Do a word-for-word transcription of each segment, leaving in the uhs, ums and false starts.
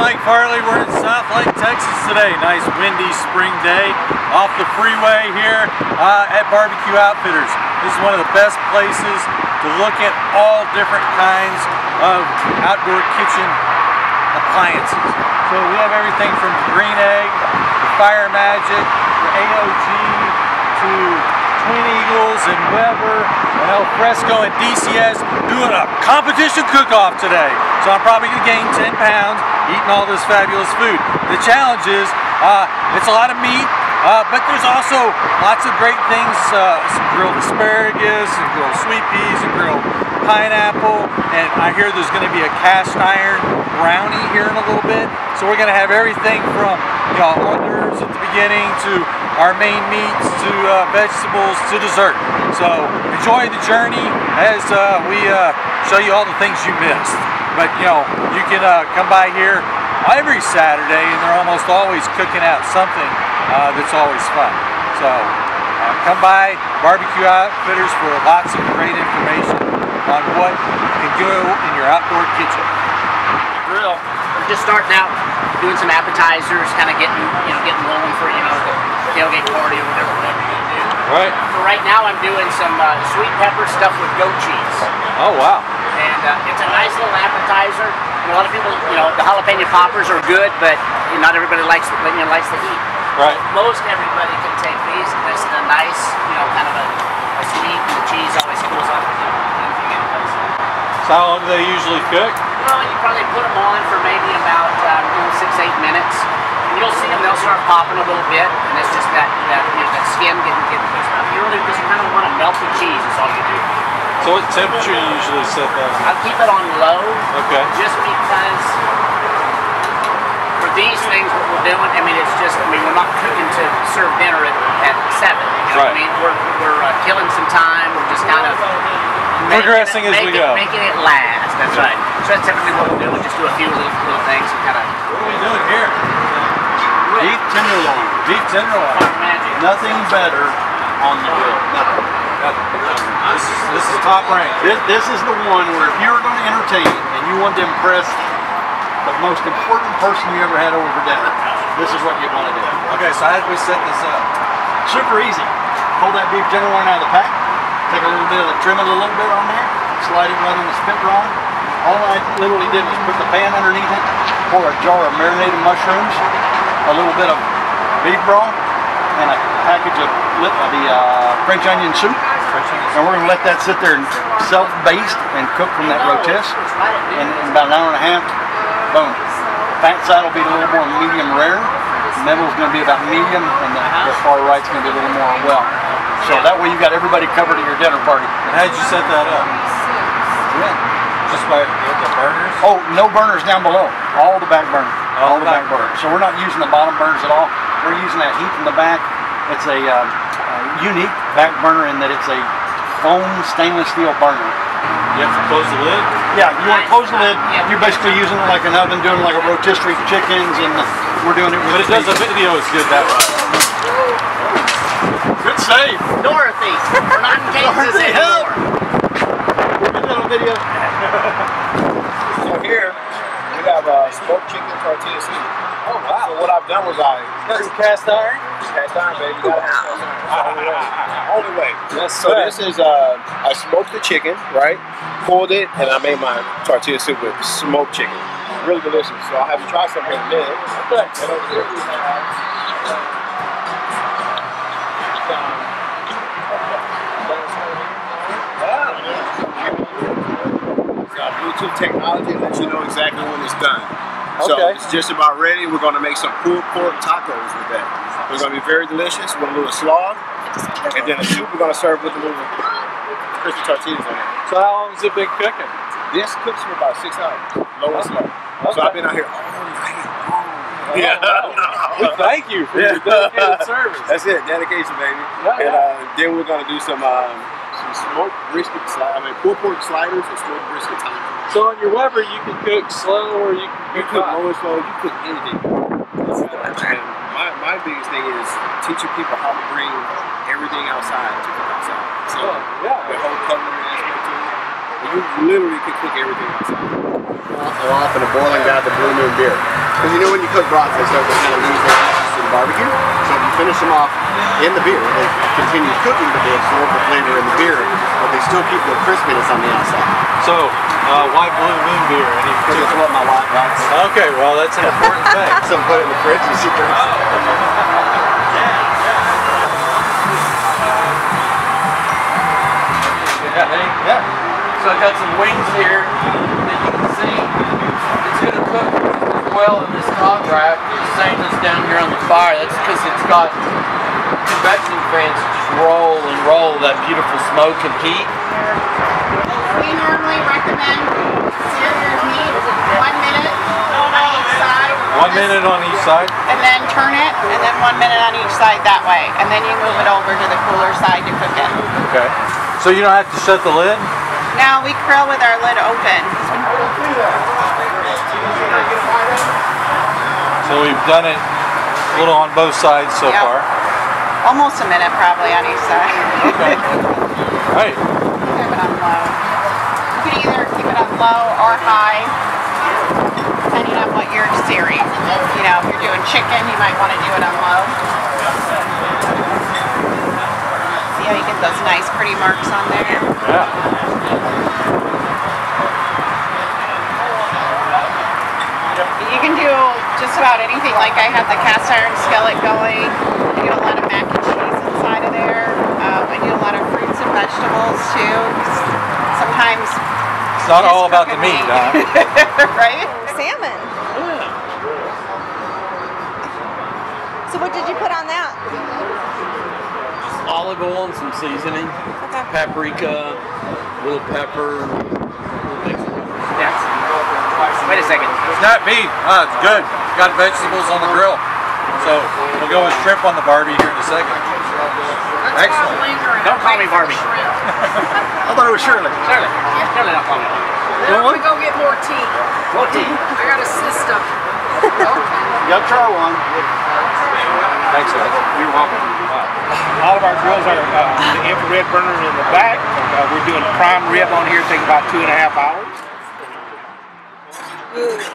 Mike Farley. We're in Southlake, Texas today. Nice windy spring day off the freeway here uh, at Barbecue Outfitters. This is one of the best places to look at all different kinds of outdoor kitchen appliances. So we have everything from the Green Egg, the Fire Magic, the A O G, to Twin Eagles and Weber and Al Fresco and D C S doing a competition cook-off today. So I'm probably going to gain ten pounds eating all this fabulous food. The challenge is uh, it's a lot of meat, uh, but there's also lots of great things, uh, some grilled asparagus and grilled sweet peas and grilled pineapple, and I hear there's going to be a cast iron brownie here in a little bit. So we're going to have everything from, you know, hors d'oeuvres at the beginning to our main meats to uh, vegetables to dessert. So enjoy the journey as uh, we uh, show you all the things you missed. But you know, you can uh, come by here every Saturday, and they're almost always cooking out something uh, that's always fun. So uh, come by Barbecue Outfitters for lots of great information on what you can do in your outdoor kitchen. Grill. We're just starting out, doing some appetizers, kind of getting, you know, getting rolling for, you know, the tailgate party or whatever, whatever you do. Right. For right now, I'm doing some uh, sweet pepper stuff with goat cheese. Oh wow. And uh, it's a nice little appetizer. And a lot of people, you know, the jalapeno poppers are good, but you know, not everybody likes, you know, likes the heat. Right. Most everybody can take these. And this is a nice, you know, kind of a, a sweet, and the cheese always cools off with it. So how long do they usually cook? Well, you probably put them on for maybe about um, you know, six, eight minutes. And you'll see them; they'll start popping a little bit, and it's just that that, you know, that skin getting getting pushed up. You really just kind of want to melt the cheese. Is all you do. So what temperature do you usually set that? I keep it on low. Okay. Just because for these things, what we're doing, I mean, it's just, I mean, we're not cooking to serve dinner at, at seven. You know right. What I mean, we're we're uh, killing some time. We're just kind of progressing it, as we it, go. Making it last, that's right. So that's typically what we'll do. We'll just do a few little, little things and kind of... What are we doing here? Deep tenderloin. Deep tenderloin. Fire Magic. Nothing better on the grill. Nothing. Nothing. This is, this is top rank. This, this is the one where if you were going to entertain and you wanted to impress the most important person you ever had over for dinner, this is what you want to do. Okay, so how did we set this up? Super easy. Pull that beef tenderloin out of the pack. Take a little bit of the, trim it a little bit on there, slide it right on the spit roll. All I literally did was put the pan underneath it, pour a jar of marinated mushrooms, a little bit of beef broth, and a package of the uh, French onion soup. And we're going to let that sit there and self-baste and cook from that rotisse. And in about an hour and a half, boom. The fat side will be a little more medium rare. The middle is going to be about medium, and the, the far right is going to be a little more well. So that way you've got everybody covered at your dinner party. And how did you set that up? Yeah. Just by the burners? Oh, no burners down below. All the back burners. All, all the back, back burners. So we're not using the bottom burners at all. We're using that heat from the back. It's a, uh, a unique back burner in that it's a foam stainless steel burner. You have to close the lid? Yeah, you want to close the lid. You're basically using it like an oven, doing like a rotisserie chickens, and we're doing it with... But it does the video is good that way. Good save. Dorothy, we're not in Kansas anymore. Good little video. So here, we have uh, smoked chicken tortillas. Oh wow. So what I've done was I... That's cast iron? Cast iron, baby. Wow. All the way. All the way. Yes, so right. This is, uh, I smoked the chicken, right? Pulled it, and I made my tortilla soup with smoked chicken. Really delicious. So I'll have you try some in a minute. Okay. Bluetooth technology lets you know exactly when it's done. So okay. It's just about ready. We're going to make some pulled pork tacos with that. They're going to be very delicious with a little slaw, and then a soup we're going to serve with a little crispy tortillas on it. So how long has it been cooking? This cooks for about six hours, low and slow. Okay. So I've been out here all night. Oh, yeah. Wow. We thank you for yeah. your dedicated service. That's it, dedication, baby. Yeah, and yeah. Uh, then we're going to do some. Um, Some smoked brisket sliders, I mean pulled pork sliders and smoked brisket tacos. So on your Weber you can cook slow or you can cook low and slow, you cook anything. And my, my biggest thing is teaching people how to bring everything outside to cook outside. So oh, yeah. The whole cutlery aspect to it. You literally could cook everything outside. They're off in a boiling vat of Blue Moon beer. Because you know when you cook brats, they start to kind of lose their interest in barbecue. So if you finish them off in the beer, they continue cooking, but they absorb the flavor in the beer, but they still keep their crispiness on the outside. So, uh, why Blue Moon beer? Because it's what my wife likes. Okay, well that's an important thing. So put it in the fridge and she drinks it. Oh. Yeah. So I got some wings here that you can see. It's going to cook well in this hog rack. It's saying that's down here on the fire. That's because it's got convection fans that just roll and roll that beautiful smoke and heat. We normally recommend sear your meat one minute on each side. One minute on each side? And then turn it, and then one minute on each side that way. And then you move it over to the cooler side to cook it. Okay. So you don't have to shut the lid? No, we grill with our lid open. So we've done it a little on both sides so yep. far. Almost a minute probably on each side. Okay. All right. Keep it on low. You can either keep it on low or high, depending on what you're searing. You know, if you're doing chicken, you might want to do it on low. You get those nice pretty marks on there. Yeah. You can do just about anything. Like I have the cast iron skillet going. I do a lot of mac and cheese inside of there. Um, I do a lot of fruits and vegetables too. Sometimes it's not all about the meat, huh? Right? Salmon. Mm. So what did you put on that? Olive oil and some seasoning, okay. Paprika, little pepper, little mix. Yes. Wait a second. It's not beef. Oh, it's good. It's got vegetables on the grill. So we'll go with shrimp on the Barbie here in a second. Let's Excellent. Don't call me Barbie. I thought it was Shirley. Shirley. Yeah. Shirley, don't call me Barbie. Then I'm gonna go get more tea. More tea. I got a system. You gotta try one. Thanks, guys. You're welcome. Uh, all of our grills are uh, the infrared burner in the back. Uh, we're doing prime rib on here, taking about two and a half hours.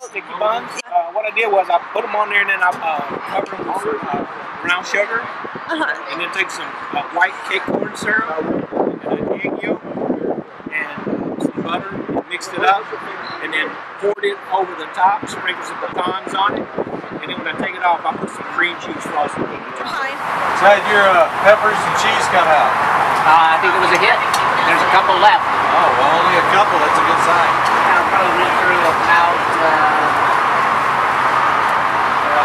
Sticky buns. Uh, what I did was I put them on there and then I uh, covered them with uh, brown sugar, uh-huh. and then take some uh, white cake corn syrup and an egg yolk and some butter, mixed it up, and then poured it over the top, sprinkled some pecans on it. And then when I take it off, I put some cream cheese frosting on it. So how did your uh, peppers and cheese come out? Uh, I think it was a hit. There's a couple left. Oh, well, only a couple. That's a good sign. I'll probably went through about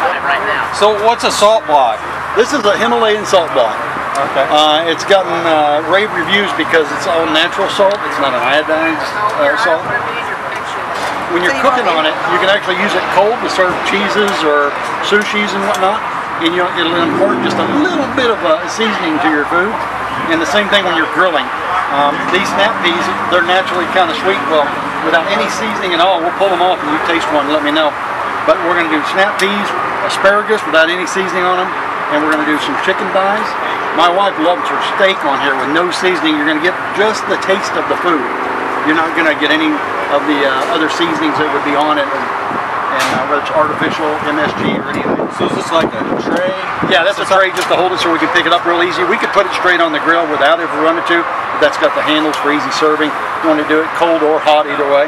uh, right now. So what's a salt block? This is a Himalayan salt block. Okay. Uh, it's gotten uh, rave reviews because it's all natural salt. It's not an iodized uh, salt. When you're cooking on it, you can actually use it cold to serve cheeses or sushis and whatnot, and you'll, it'll impart just a little bit of a seasoning to your food. And the same thing when you're grilling. Um, these snap peas, they're naturally kind of sweet. Well, without any seasoning at all, we'll pull them off and you taste one, let me know. But we're going to do snap peas, asparagus without any seasoning on them, and we're going to do some chicken thighs. My wife loves her steak on here with no seasoning. You're going to get just the taste of the food. You're not going to get any of the uh, other seasonings that would be on it, and, and uh, whether it's artificial, M S G, or anything. So is this like a tray? Yeah, that's a tray just to hold it so we can pick it up real easy. We could put it straight on the grill without it if we wanted to. That's got the handles for easy serving. You want to do it cold or hot, either way.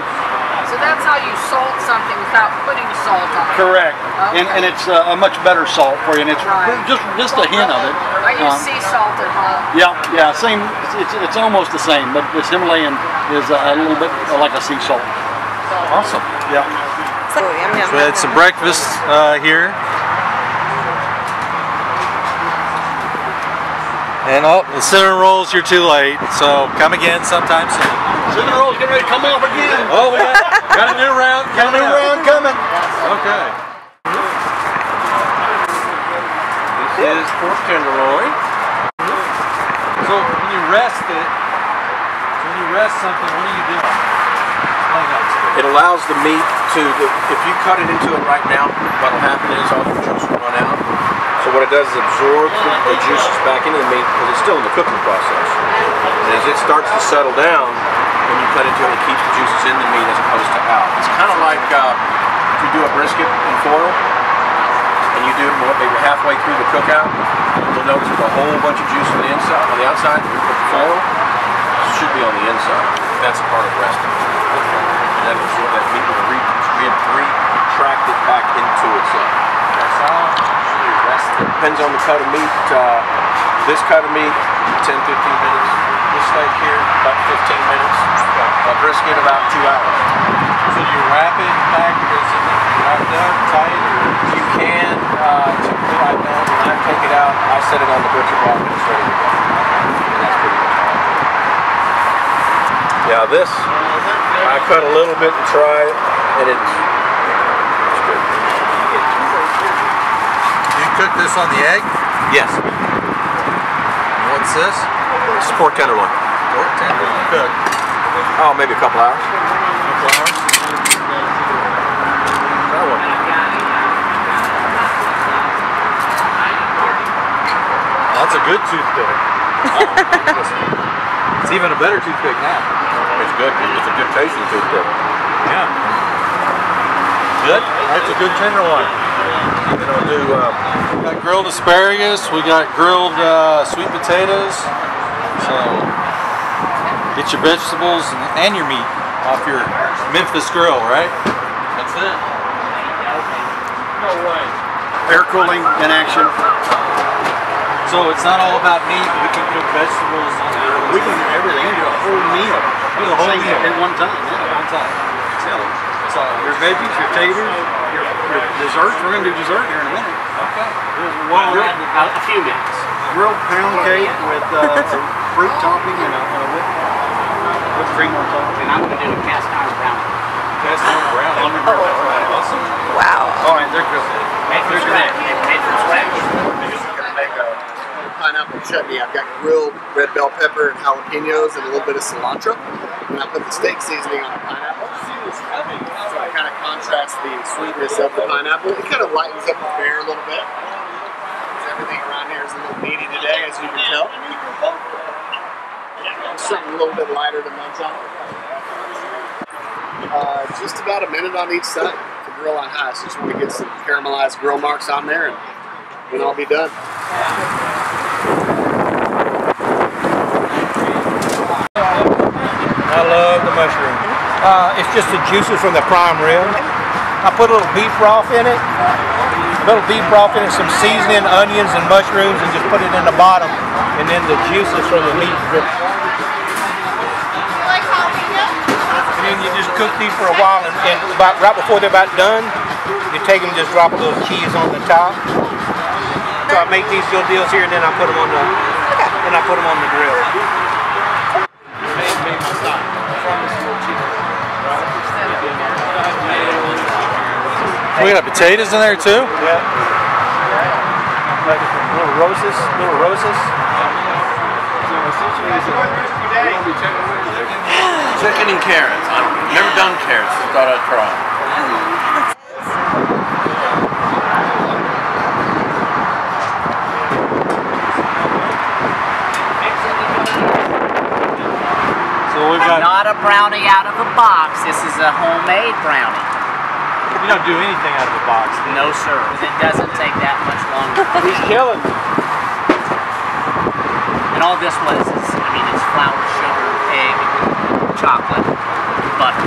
So that's how you salt something without putting salt on it. Correct. Okay. And, and it's uh, a much better salt for you, and it's right. just just a hint of it. I use um, sea salt at home. Yeah, yeah, same. It's, it's almost the same, but this Himalayan is a little bit like a sea salt. Awesome. Yeah. So we had some breakfast uh, here. And oh, the cinnamon rolls, you're too late. So come again sometime soon. Cinnamon rolls getting ready to come off again. Oh, we got, got a new round coming. Got a new round coming. Okay. This is pork tenderloin. So when you rest it, when you rest something, what are you doing? It allows the meat to, the, if you cut it into it right now, what will happen is all the juice will run out. So what it does is absorbs the, the juices back into the meat, because it's still in the cooking process. And as it starts to settle down, when you cut into it, it keeps the juices in the meat as opposed to out. It's kind of like uh, if you do a brisket in foil, and you do it maybe halfway through the cookout, you'll notice there's a whole bunch of juice on the inside. On the outside, if you put the foil, it should be on the inside. That's a part of resting. And that will sort of that meat will re retract it back into itself. That's all. It depends on the cut of meat. Uh, this cut of meat, ten to fifteen minutes. This steak here, about fifteen minutes. A brisket, about two hours. So do you wrap it back, or is it wrapped up tight? Or you can. Uh, I don't. When I take it out, I set it on the butcher block and it's ready to go. And that's pretty much it. Yeah, this I cut a little bit and try, and it's. Cook this on the egg? Yes. What's this? It's pork tenderloin. Pork tenderloin. Cooked. Oh, maybe a couple hours. A couple hours. That one. That's a good toothpick. Oh, it's even a better toothpick now. It's good. It's a good tasting toothpick. Yeah. Good. That's a good tenderloin. Then I'll do, um, we got grilled asparagus, we got grilled uh, sweet potatoes, so get your vegetables and, and your meat off your Memphis Grill, right? That's it. No way. Air cooling in action. So it's not all about meat, we can cook vegetables. We can do everything, we can do a whole meal. We can do a whole meal. At one time. Yeah, at one time. Excellent. So your veggies, your taters. Dessert? We're going to do dessert here in a minute. Okay. Well, grilled, a, a few minutes. Grilled pound cake with uh, fruit topping and a whipped uh, cream on top. And I'm going to do a cast iron brownie. Cast iron brownie. Oh, right. Awesome. Wow. All right, they're grilled. Made from scratch. Made from scratch. I'm going to make a pineapple chutney. I've got grilled red bell pepper and jalapenos and a little bit of cilantro. And I put the steak seasoning on the pineapple. So it kind of contrasts the sweetness of the pineapple. It kind of lightens up the fare a little bit. Because everything around here is a little meaty today, as you can tell. Something a little bit lighter to munch on. Uh, just about a minute on each side to grill on high. So just want to get some caramelized grill marks on there, and then I'll be done. I love the mushroom. Uh, it's just the juices from the prime rib. I put a little beef broth in it, a little beef broth in it, some seasoning, onions and mushrooms, and just put it in the bottom, and then the juices from the meat drip. And then you just cook these for a while, and, and about, right before they're about done, you take them and just drop a little cheese on the top. So I make these little deals here, and then I put them on the, and I put them on the grill. We got potatoes in there too. Yeah. Like little roses, little roses. Chicken and carrots. I've never done carrots. I thought I'd try. So we've got not a brownie out of a box. This is a homemade brownie. You don't do anything out of the box. No, sir. It doesn't take that much longer. He's killing me. And all this was is, I mean, it's flour, sugar, egg, chocolate, butter.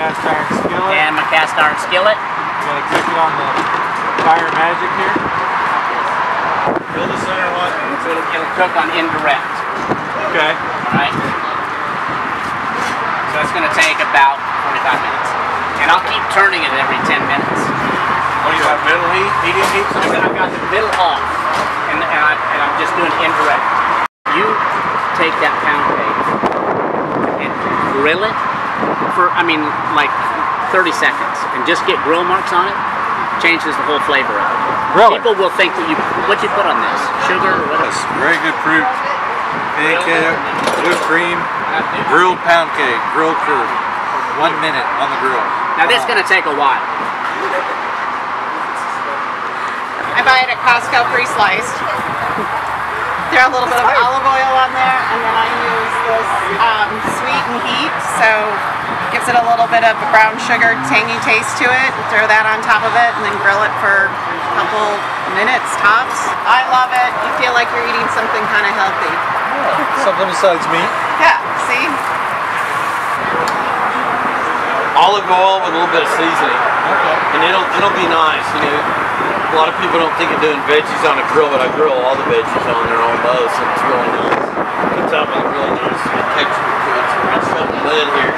Cast iron skillet. And my cast iron skillet. You gotta cook it on the Fire Magic here. Fill the center one. So it'll, it'll cook on indirect. Okay. All right. So it's gonna take about forty-five minutes. And I'll keep turning it every ten minutes. What do you have, middle heat, medium heat? Something? I've got the middle off, and, and, I, and I'm just doing indirect. You take that pound cake and grill it for, I mean, like thirty seconds, and just get grill marks on it. Changes the whole flavor of it. Really? People will think that you, what you put on this, sugar or whatever. That's very good fruit, egg cake, whipped cream, grilled pound cake, grilled for one minute on the grill. Now this is going to take a while. I buy it at Costco pre-sliced. Throw a little bit of olive oil on there, and then I use this um, sweet so gives it a little bit of a brown sugar tangy taste to it. Throw that on top of it and then grill it for a couple minutes tops. I love it. You feel like you're eating something kind of healthy. Yeah, something besides meat. Yeah, see? Olive oil with a little bit of seasoning. Okay. And it'll it'll be nice, you know. A lot of people don't think of doing veggies on a grill, but I grill all the veggies on there almost, and it's really nice. It's out like really nice texture to it. So we're gonna set the lid here.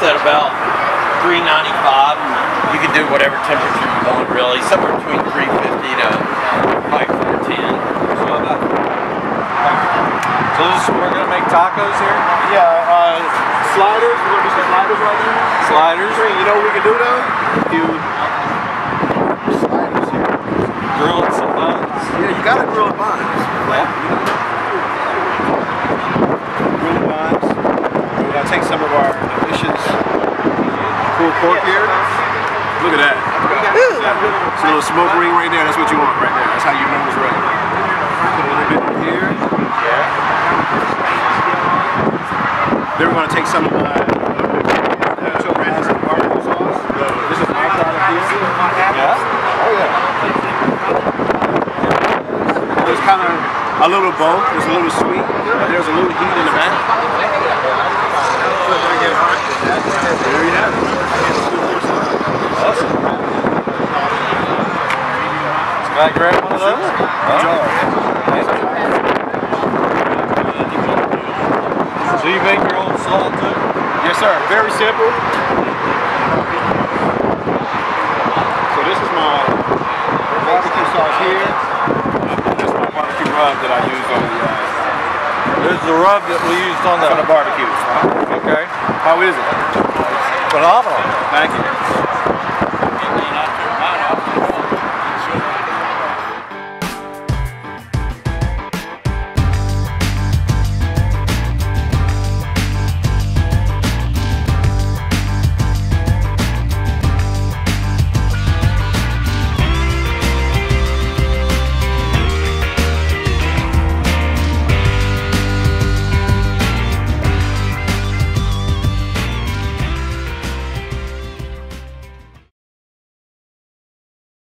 It's at about three ninety-five. You can do whatever temperature you want, really, somewhere between three fifty to like four ten. So about So this, we're gonna make tacos here. Yeah. Uh, Sliders, we're going to do some sliders right there. Sliders. You know what we can do though? Do sliders here. Grill some buns. Yeah, you got to grill buns. Yeah. Grill buns. We're going to take some of our delicious pulled pork here. Look at that. It's a little smoke ring right there. That's what you want right there. That's how you know it's right. Put a little bit here. Then we're going to take some of uh, uh, the barbecue sauce. This is my product here. Yeah? Oh yeah. There's kind of a little bowl. There's a little sweet. There's a little heat in the back. There you have it. Awesome. Can I grab one of those? So you make your own salt too? Yes sir, very simple. So this is my barbecue sauce here. This is my barbecue rub that I use on the... Uh, this is the rub that we used on the... On the barbecue. Okay. How is it? Phenomenal. Thank you.